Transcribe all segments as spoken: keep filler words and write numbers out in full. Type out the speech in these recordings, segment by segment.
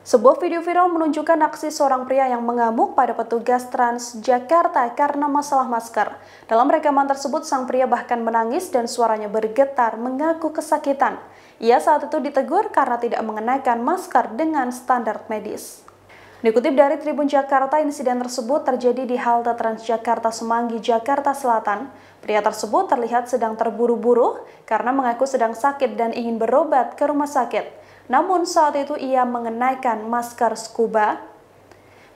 Sebuah video viral menunjukkan aksi seorang pria yang mengamuk pada petugas Transjakarta karena masalah masker. Dalam rekaman tersebut, sang pria bahkan menangis dan suaranya bergetar mengaku kesakitan. Ia saat itu ditegur karena tidak mengenakan masker dengan standar medis. Dikutip dari Tribun Jakarta, insiden tersebut terjadi di halte Transjakarta Semanggi, Jakarta Selatan. Pria tersebut terlihat sedang terburu-buru karena mengaku sedang sakit dan ingin berobat ke rumah sakit. Namun saat itu ia mengenakan masker scuba.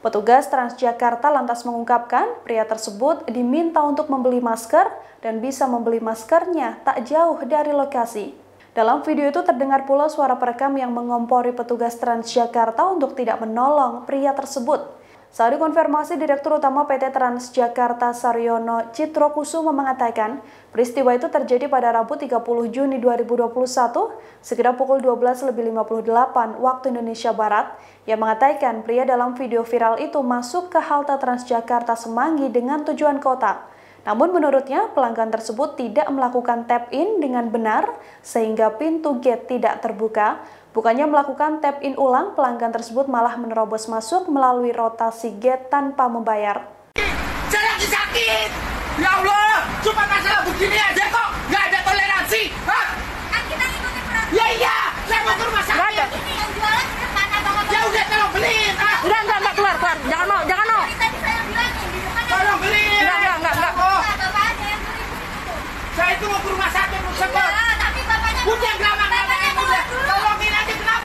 Petugas Transjakarta lantas mengungkapkan pria tersebut diminta untuk membeli masker dan bisa membeli maskernya tak jauh dari lokasi. Dalam video itu terdengar pula suara perekam yang mengompori petugas Transjakarta untuk tidak menolong pria tersebut. Saat dikonfirmasi, Direktur Utama P T Transjakarta Sardjono Tjitrokusumo mengatakan, peristiwa itu terjadi pada Rabu tiga puluh Juni dua ribu dua puluh satu, sekitar pukul dua belas lebih lima puluh delapan waktu Indonesia Barat. Ia mengatakan pria dalam video viral itu masuk ke halte Transjakarta Semanggi dengan tujuan kota. Namun menurutnya, pelanggan tersebut tidak melakukan tap-in dengan benar sehingga pintu gate tidak terbuka. Bukannya melakukan tap-in ulang, pelanggan tersebut malah menerobos masuk melalui rotasi gate tanpa membayar. Saya lagi sakit! Ya Allah! Cuma masalah begini aja kok! Nggak ada toleransi! Hah? Kan kita ikuti peraturan! Ya iya! Saya mau ke rumah sakit! Ini yang jualan ke mana, Bang? Ya udah, tolong beliin! Ah. Udah, enggak, enggak, keluar, keluar! Jangan mau, jangan mau! Tadi saya bilangin, di depan tolong beliin! Enggak, enggak, enggak! enggak. Saya itu mau ke rumah sakit, mau sekolah. Ya, tapi bapaknya udah lama bapaknya udah. Tolongin aja kenapa?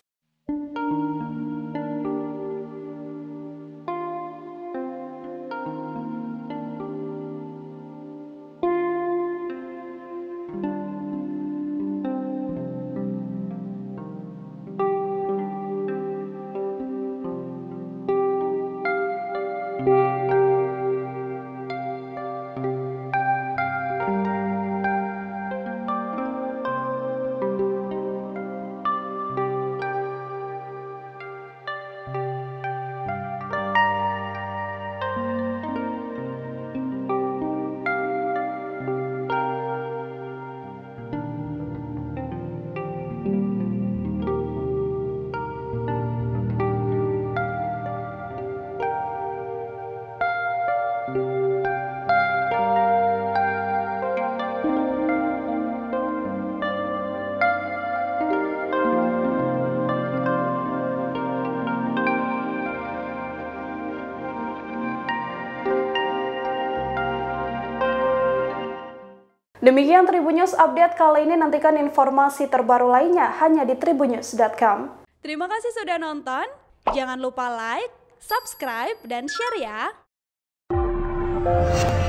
Demikian Tribunnews update kali ini, nantikan informasi terbaru lainnya hanya di tribunnews dot com. Terima kasih sudah nonton, jangan lupa like, subscribe, dan share ya!